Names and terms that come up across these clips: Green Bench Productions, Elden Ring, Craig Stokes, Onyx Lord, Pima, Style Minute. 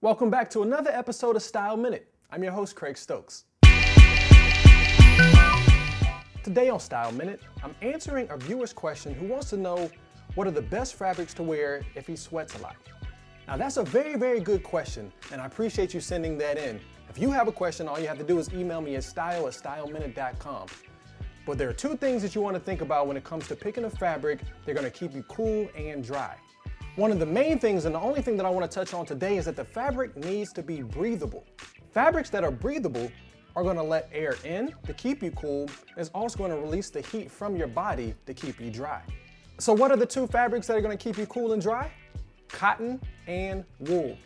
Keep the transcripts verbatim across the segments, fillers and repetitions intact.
Welcome back to another episode of Style Minute. I'm your host, Craig Stokes. Today on Style Minute, I'm answering a viewer's question who wants to know what are the best fabrics to wear if he sweats a lot. Now that's a very, very good question, and I appreciate you sending that in. If you have a question, all you have to do is email me at style at styleminute dot com. But there are two things that you want to think about when it comes to picking a fabric. They're going to keep you cool and dry. One of the main things, and the only thing that I want to touch on today, is that the fabric needs to be breathable. Fabrics that are breathable are going to let air in to keep you cool. It's also going to release the heat from your body to keep you dry. So what are the two fabrics that are going to keep you cool and dry? Cotton and wool.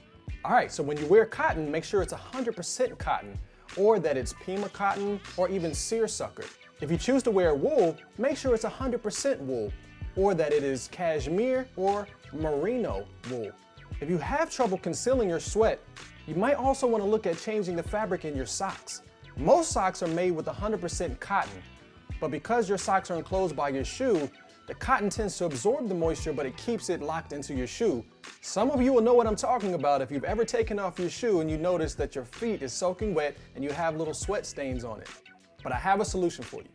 All right, so when you wear cotton, make sure it's one hundred percent cotton, or that it's Pima cotton or even seersucker. If you choose to wear wool, make sure it's one hundred percent wool, or that it is cashmere or merino wool. If you have trouble concealing your sweat, you might also want to look at changing the fabric in your socks. Most socks are made with one hundred percent cotton, but because your socks are enclosed by your shoe, the cotton tends to absorb the moisture, but it keeps it locked into your shoe. Some of you will know what I'm talking about if you've ever taken off your shoe and you notice that your feet is soaking wet and you have little sweat stains on it. But I have a solution for you.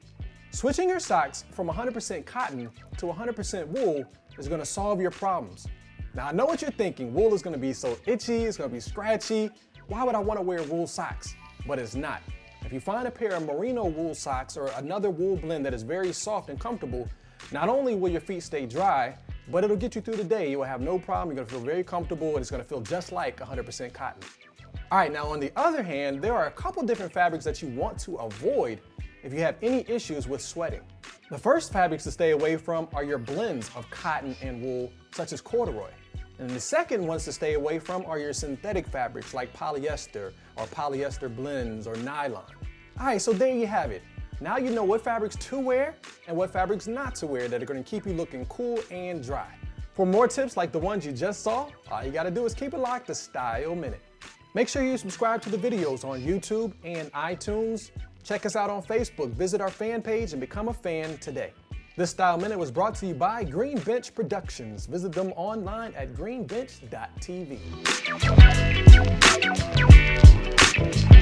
Switching your socks from one hundred percent cotton to one hundred percent wool is going to solve your problems. Now I know what you're thinking, wool is going to be so itchy, it's going to be scratchy, why would I want to wear wool socks? But it's not. If you find a pair of merino wool socks or another wool blend that is very soft and comfortable, not only will your feet stay dry, but it'll get you through the day. You will have no problem, you're going to feel very comfortable, and it's going to feel just like one hundred percent cotton. All right, now on the other hand, there are a couple different fabrics that you want to avoid if you have any issues with sweating. The first fabrics to stay away from are your blends of cotton and wool, such as corduroy. And the second ones to stay away from are your synthetic fabrics like polyester or polyester blends or nylon. All right, so there you have it. Now you know what fabrics to wear and what fabrics not to wear that are going to keep you looking cool and dry. For more tips like the ones you just saw, all you got to do is keep it locked to Style Minute. Make sure you subscribe to the videos on YouTube and iTunes. Check us out on Facebook, visit our fan page, and become a fan today. This Style Minute was brought to you by Green Bench Productions. Visit them online at green bench dot t v.